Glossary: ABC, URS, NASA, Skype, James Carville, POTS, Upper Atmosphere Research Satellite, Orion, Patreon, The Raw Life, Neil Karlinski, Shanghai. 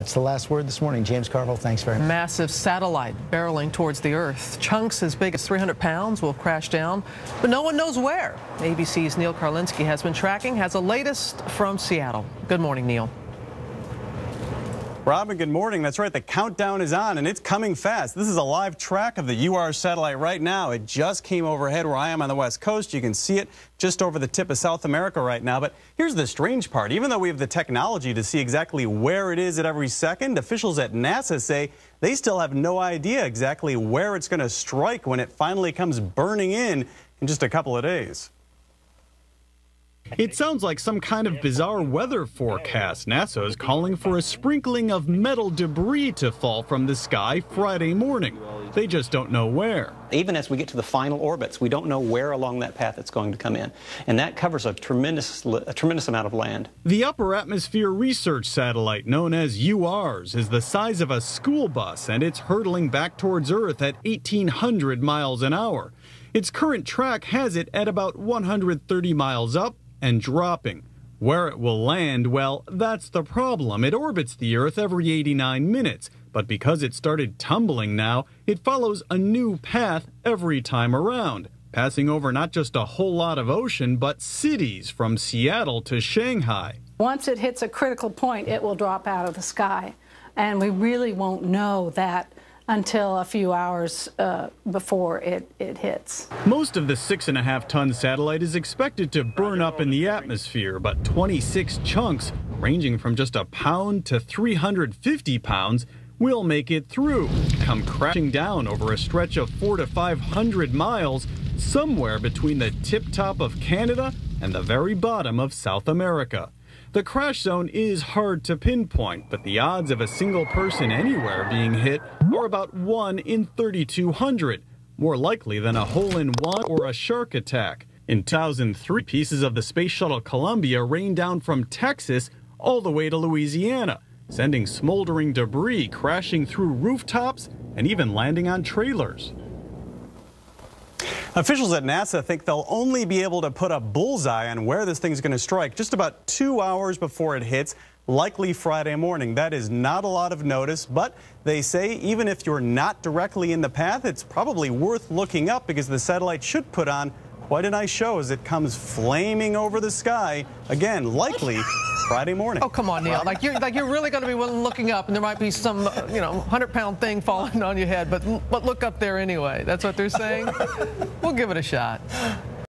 That's the last word this morning. James Carville, thanks very much. Massive satellite barreling towards the Earth. Chunks as big as 300 pounds will crash down, but no one knows where. ABC's Neil Karlinski has been tracking, has the latest from Seattle. Good morning, Neil. Robin, good morning. That's right, the countdown is on, and it's coming fast. This is a live track of the UR satellite right now. It just came overhead where I am on the West Coast. You can see it just over the tip of South America right now. But here's the strange part. Even though we have the technology to see exactly where it is at every second, officials at NASA say they still have no idea exactly where it's going to strike when it finally comes burning in just a couple of days. It sounds like some kind of bizarre weather forecast. NASA is calling for a sprinkling of metal debris to fall from the sky Friday morning. They just don't know where. Even as we get to the final orbits, we don't know where along that path it's going to come in. And that covers a tremendous amount of land. The Upper Atmosphere Research Satellite, known as URS, is the size of a school bus, and it's hurtling back towards Earth at 1,800 miles an hour. Its current track has it at about 130 miles up and dropping. Where it will land, well, that's the problem. It orbits the Earth every 89 minutes, but because it started tumbling now, it follows a new path every time around, passing over not just a whole lot of ocean, but cities from Seattle to Shanghai. Once it hits a critical point, it will drop out of the sky, and we really won't know that until a few hours before it hits. Most of the 6.5-ton satellite is expected to burn up in the atmosphere, but 26 chunks, ranging from just a pound to 350 pounds, will make it through, come crashing down over a stretch of 400 to 500 miles, somewhere between the tip-top of Canada and the very bottom of South America. The crash zone is hard to pinpoint, but the odds of a single person anywhere being hit are about 1 in 3,200, more likely than a hole-in-one or a shark attack. In 2003, pieces of the Space Shuttle Columbia rained down from Texas all the way to Louisiana, sending smoldering debris crashing through rooftops and even landing on trailers. Officials at NASA think they'll only be able to put a bullseye on where this thing's going to strike just about 2 hours before it hits, likely Friday morning. That is not a lot of notice, but they say even if you're not directly in the path, it's probably worth looking up because the satellite should put on quite a nice show as it comes flaming over the sky, again, likely Friday morning. Oh, come on, Neil. Like you're really going to be looking up, and there might be some, you know, 100-pound thing falling on your head, but look up there anyway. That's what they're saying. We'll give it a shot.